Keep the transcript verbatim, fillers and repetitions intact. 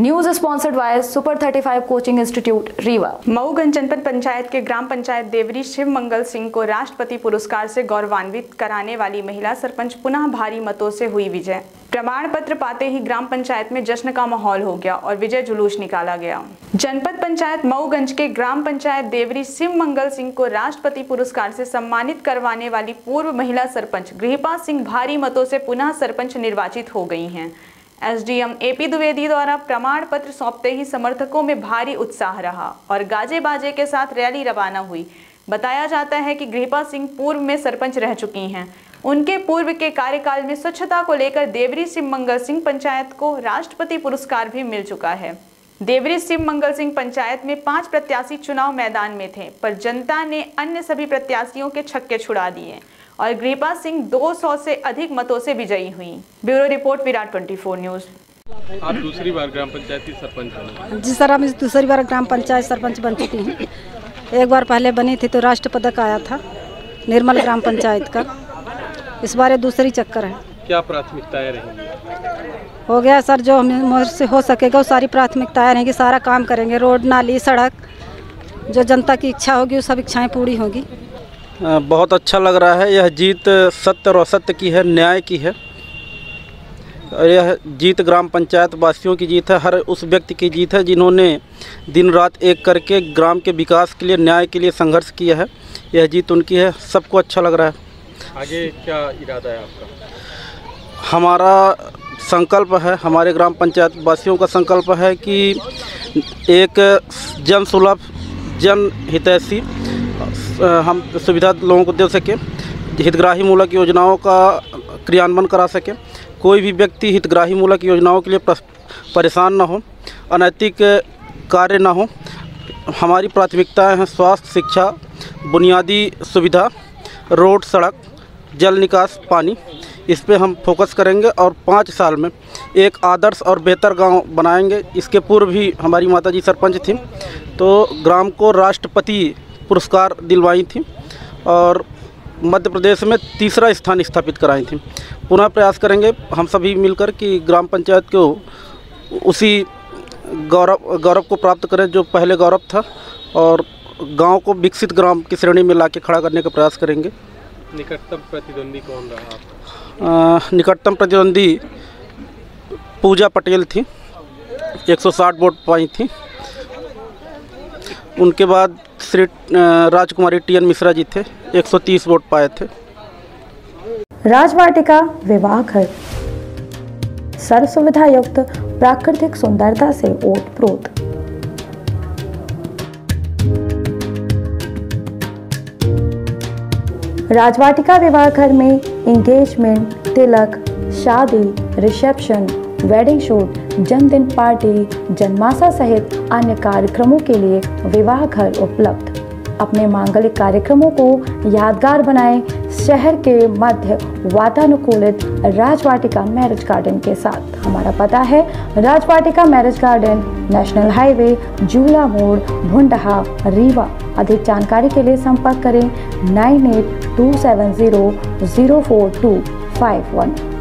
News sponsored by super thirty five coaching institute Rewa. Mau जनपद पंचायत के ग्राम पंचायत देवरी शिव मंगल सिंह को राष्ट्रपति पुरस्कार से गौरवान्वित कराने वाली महिला सरपंच पुनः भारी मतों से हुई विजय। प्रमाण पत्र पाते ही ग्राम पंचायत में जश्न का माहौल हो गया और विजय जुलूस निकाला गया। जनपद पंचायत मऊगंज के ग्राम पंचायत देवरी शिव मंगल सिंह को राष्ट्रपति पुरस्कार से सम्मानित करवाने वाली पूर्व महिला सरपंच गृहपा सिंह भारी मतों से पुनः सरपंच निर्वाचित हो गई हैं। एसडीएम एपी द्विवेदी द्वारा प्रमाण पत्र सौंपते ही समर्थकों में भारी उत्साह रहा और गाजे बाजे के साथ रैली रवाना हुई। बताया जाता है कि गृहपा सिंह पूर्व में सरपंच रह चुकी हैं। उनके पूर्व के कार्यकाल में स्वच्छता को लेकर देवरी शिव मंगल सिंह पंचायत को राष्ट्रपति पुरस्कार भी मिल चुका है। देवरी शिव मंगल सिंह पंचायत में पांच प्रत्याशी चुनाव मैदान में थे, पर जनता ने अन्य सभी प्रत्याशियों के छक्के छुड़ा दिए और गृहपा सिंह दो सौ से अधिक मतों से विजयी हुई। ब्यूरो रिपोर्ट विराट चौबीस न्यूज़। आप दूसरी बार ग्राम पंचायत की सरपंच बनी? जी सर, हम इस दूसरी बार ग्राम पंचायत सरपंच बन चुकी हैं। एक बार पहले बनी थी तो राष्ट्र पदक आया था निर्मल ग्राम पंचायत का, इस बार दूसरी चक्कर है। क्या प्राथमिकताएं रहेंगी? हो गया सर, जो हम से हो सकेगा वो सारी प्राथमिकताएं रहेंगी, सारा काम करेंगे, रोड नाली सड़क, जो जनता की इच्छा होगी वो सब इच्छाएँ पूरी होगी। बहुत अच्छा लग रहा है। यह जीत सत्य और असत्य की है, न्याय की है। यह जीत ग्राम पंचायत वासियों की जीत है, हर उस व्यक्ति की जीत है जिन्होंने दिन रात एक करके ग्राम के विकास के लिए, न्याय के लिए संघर्ष किया है। यह जीत उनकी है, सबको अच्छा लग रहा है। आगे क्या इरादा है आपका? हमारा संकल्प है, हमारे ग्राम पंचायत वासियों का संकल्प है कि एक जन सुलभ, जन हितैषी हम सुविधा लोगों को दे सकें, हितग्राही मूलक योजनाओं का क्रियान्वयन करा सकें। कोई भी व्यक्ति हितग्राही मूलक योजनाओं के लिए परेशान ना हो, अनैतिक कार्य ना हो। हमारी प्राथमिकताएं हैं स्वास्थ्य, शिक्षा, बुनियादी सुविधा, रोड, सड़क, जल निकास, पानी। इस पे हम फोकस करेंगे और पाँच साल में एक आदर्श और बेहतर गांव बनाएंगे। इसके पूर्व भी हमारी माताजी सरपंच थी, तो ग्राम को राष्ट्रपति पुरस्कार दिलवाई थी और मध्य प्रदेश में तीसरा स्थान स्थापित कराई थी। पुनः प्रयास करेंगे हम सभी मिलकर कि ग्राम पंचायत को उसी गौरव गौरव को प्राप्त करें जो पहले गौरव था, और गांव को विकसित ग्राम की श्रेणी में लाके खड़ा करने का प्रयास करेंगे। निकटतम प्रतिद्वंदी कौन रहा आपका? निकटतम प्रतिद्वंदी पूजा पटेल थी, एक सौ साठ वोट पाई थी। उनके बाद श्री राजकुमारी टीएन मिश्रा जी थे, एक सौ तीस वोट पाए थे। राजवाटिका विवाह घर सर्व सुविधा युक्त प्राकृतिक सुंदरता से ओतप्रोत। राजवाटिका विवाह घर में एंगेजमेंट, तिलक, शादी, रिसेप्शन, वेडिंग शूट, जन्मदिन पार्टी, जन्माष्टमी सहित अन्य कार्यक्रमों के लिए विवाह घर उपलब्ध। अपने मांगलिक कार्यक्रमों को यादगार बनाएं शहर के मध्य वातानुकूलित राजवाटिका मैरिज गार्डन के साथ। हमारा पता है Rajvatika marriage garden, national highway, Jula मोड़, भुंडहा, रीवा। अधिक जानकारी के लिए संपर्क करें nine eight two seven zero zero four two five one.